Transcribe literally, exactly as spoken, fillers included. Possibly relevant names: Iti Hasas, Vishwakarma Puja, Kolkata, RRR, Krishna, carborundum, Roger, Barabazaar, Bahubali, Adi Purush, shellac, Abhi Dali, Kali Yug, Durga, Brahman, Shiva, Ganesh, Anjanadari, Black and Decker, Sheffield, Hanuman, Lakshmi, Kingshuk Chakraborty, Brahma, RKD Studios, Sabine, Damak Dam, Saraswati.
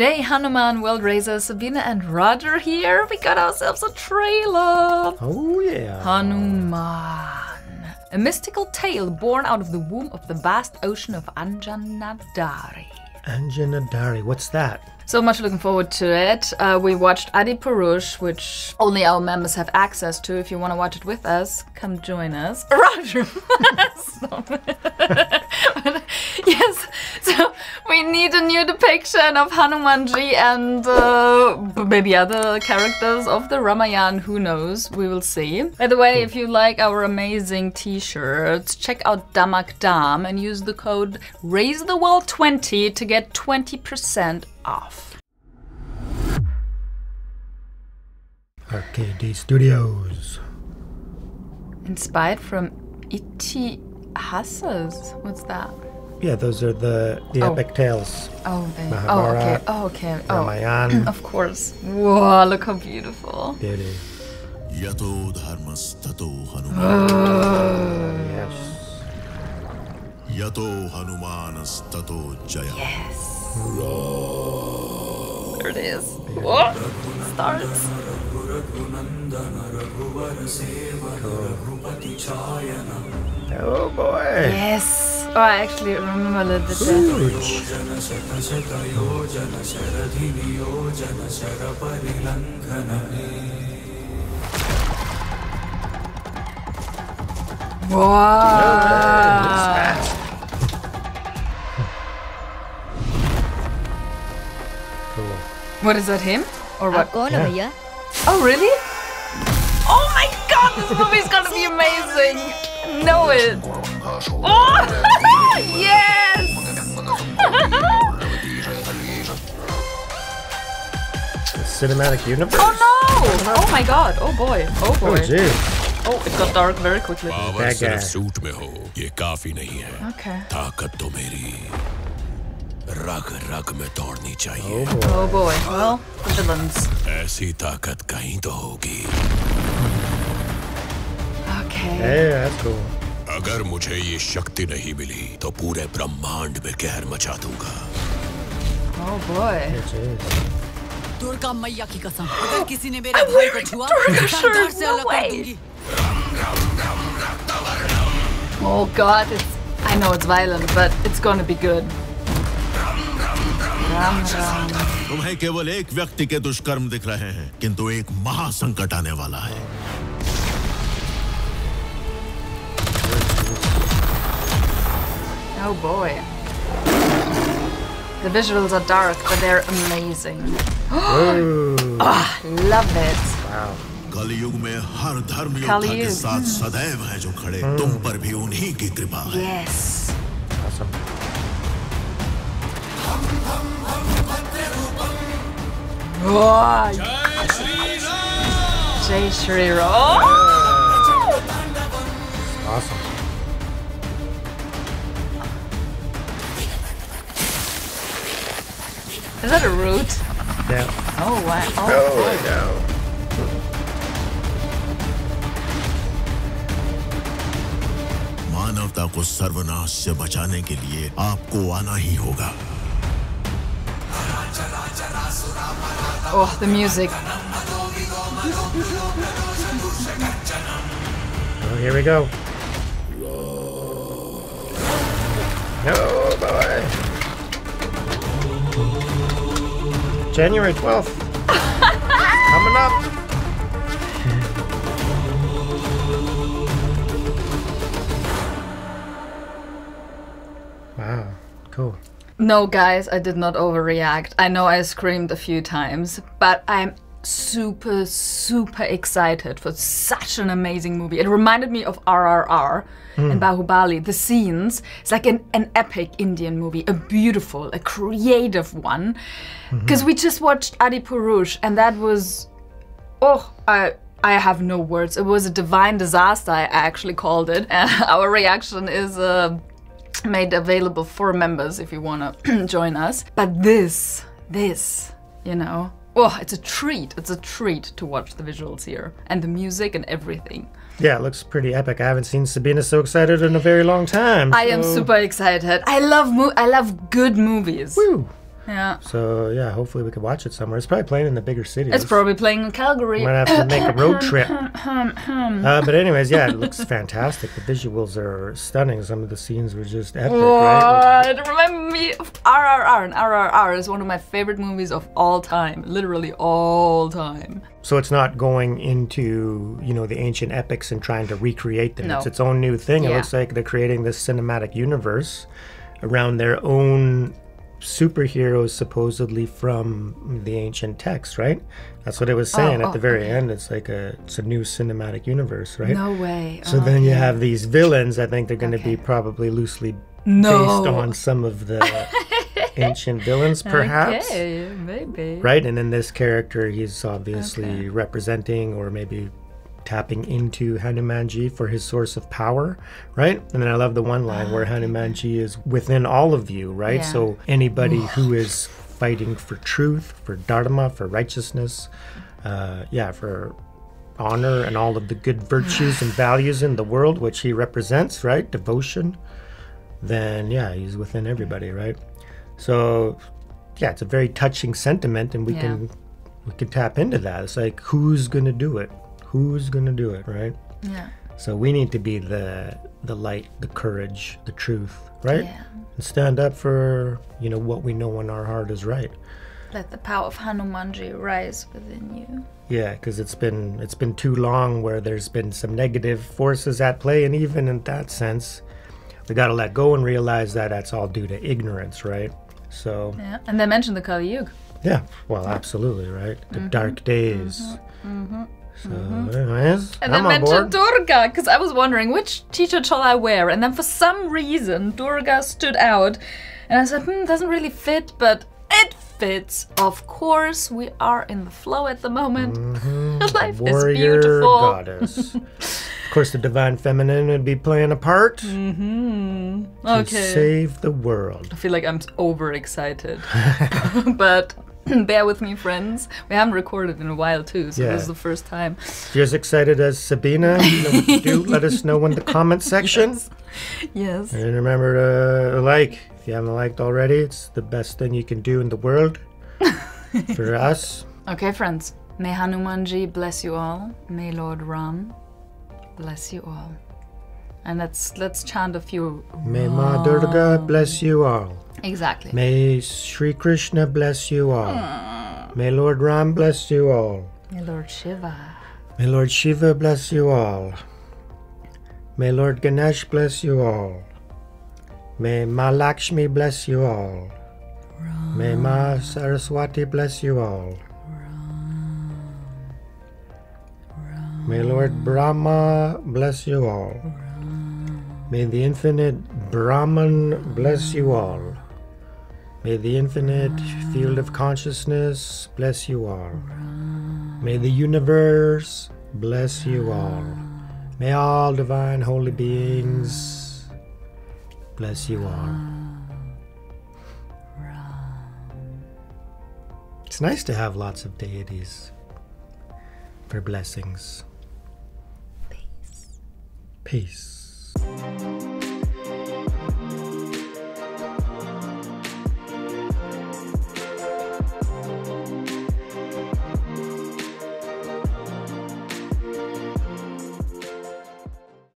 Today Hanuman World Raiser Sabine and Roger here. We got ourselves a trailer. Oh yeah. Hanuman. A mystical tale born out of the womb of the vast ocean of Anjanadari. Anjanadari, what's that? So much looking forward to it. Uh, we watched Adi Purush, which only our members have access to. If you want to watch it with us, come join us. Roger! Yes, so we need a new depiction of Hanumanji and uh, maybe other characters of the Ramayana. Who knows? We will see. By the way, if you like our amazing t-shirts, check out Damak Dam and use the code RAISETHEWORLD twenty to get twenty percent off. R K D Studios. Inspired from Iti Hasas. What's that? Yeah, those are the, the oh. epic tales. Oh, they. Oh, okay. Oh, okay. Oh, Ramayana. Of course. Whoa, look how beautiful. Beauty. Yato dharmas tato Hanuman. Yes. Yato Hanumanas tato jaya. Yes. There it is. What? Stars. Oh boy. Yes. Oh, I actually remember a little bit. Huge. Wow. Cool. What is that, him? Or what? Yeah. Oh, really? Oh my god, this movie's gonna be amazing! Know it! Oh! Yes! The cinematic universe? Oh no! Oh my god, oh boy, oh boy. Oh, geez. Oh, it got dark very quickly. That guy. Okay. Oh boy. Oh boy, well, the villains. Okay. Hey, that's cool. Agar mujhe ye shakti nahi mili, to pure Brahmand mein कहर मचा दूंगा. Oh boy. Durga मैया की कसम. अगर किसी ने मेरे भाई को छुआ, तोड़ से अलग कर दूंगी. Oh God, it's, I know it's violent, but it's gonna be good. तुम्हें केवल एक व्यक्ति के दुष्कर्म दिख रहे हैं, किंतु एक महासंकट आने वाला है. Oh boy. The visuals are dark, but they're amazing. Oh, love it. Wow. Kali Yug mein har dharm yodha ke saath sadaiv hai jo khade. Tum par bhi unhi ki kripa hai. Yes. Awesome. Wow. Jai Shri Ram. Oh. Awesome. Is that a root? Yeah. Oh wow. Oh, oh no. मानवता को सर्वनाश से बचाने के लिए आपको आना ही होगा. Oh, the music. Oh, here we go. Oh boy. January twelfth. Coming up. Wow, cool. No, guys, I did not overreact. I know I screamed a few times, but I'm super, super excited for such an amazing movie. It reminded me of R R R mm. and Bahubali. The scenes, it's like an, an epic Indian movie, a beautiful, a creative one. Because mm-hmm. we just watched Adi Purush and that was, oh, I, I have no words. It was a divine disaster, I actually called it. And our reaction is uh, made available for members if you want to join us. But this, this, you know, oh, it's a treat. It's a treat to watch the visuals here and the music and everything. Yeah, it looks pretty epic. I haven't seen Sabina so excited in a very long time. I so. am super excited. I love mo I love good movies. Woo. Yeah. So yeah, hopefully we could watch it somewhere. It's probably playing in the bigger cities. It's probably playing in Calgary. Might have to make a road trip. uh, but anyways, yeah, it looks fantastic. The visuals are stunning. Some of the scenes were just epic, what? Right? It reminded me of R R R, and R R R is one of my favorite movies of all time, literally all time. So it's not going into, you know, the ancient epics and trying to recreate them. No. It's its own new thing. Yeah. It looks like they're creating this cinematic universe around their own superheroes, supposedly from the ancient texts, right? That's what it was saying. Oh, oh, at the very okay. end. It's like a it's a new cinematic universe, right? No way. So oh, then okay. you have these villains. I think they're going to okay. be probably loosely no. based on some of the ancient villains, perhaps. Okay, maybe. Right, and then this character, he's obviously okay. representing or maybe tapping into Hanumanji for his source of power, right? And then I love the one line where Hanumanji is within all of you, right? Yeah. So anybody who is fighting for truth, for dharma, for righteousness, uh, yeah, for honor and all of the good virtues and values in the world, which he represents, right? Devotion. Then, yeah, he's within everybody, right? So, yeah, it's a very touching sentiment, and we yeah. can we can tap into that. It's like, who's going to do it? Who's going to do it, right? Yeah. So we need to be the the light, the courage, the truth, right? Yeah. And stand up for, you know, what we know in our heart is right. Let the power of Hanumanji rise within you. Yeah, because it's been, it's been too long where there's been some negative forces at play, and even in that sense, we got to let go and realize that that's all due to ignorance, right? So yeah. And they mentioned the Kali Yug. Yeah, well, absolutely, right? The mm-hmm. dark days. Mm-hmm. Mm-hmm. So, mm-hmm. anyways, and I'm I mentioned board. Durga, because I was wondering which t-shirt shall I wear, and then for some reason Durga stood out, and I said, hmm, doesn't really fit, but it fits. Of course, we are in the flow at the moment. Mm-hmm. Life is beautiful. Goddess. Of course, the divine feminine would be playing a part mm-hmm. okay. to save the world. I feel like I'm overexcited, but bear with me, friends. We haven't recorded in a while, too, so yeah. this is the first time. If you're as excited as Sabina, you know what to do. Let us know in the comment section. Yes. yes. And remember to like. If you haven't liked already, it's the best thing you can do in the world for us. Okay, friends. May Hanumanji bless you all. May Lord Ram bless you all. And let's, let's chant a few. May Ma Durga bless you all. Exactly. May Sri Krishna bless you all. Mm. May Lord Ram bless you all. May Lord Shiva. May Lord Shiva bless you all. May Lord Ganesh bless you all. May Ma Lakshmi bless you all. Ram. May Ma Saraswati bless you all. Ram. Ram. May Lord Brahma bless you all. Ram. May the infinite Brahman bless you all. May the infinite field of consciousness bless you all. May the universe bless you all. May all divine holy beings bless you all. It's nice to have lots of deities for blessings. Peace. Peace.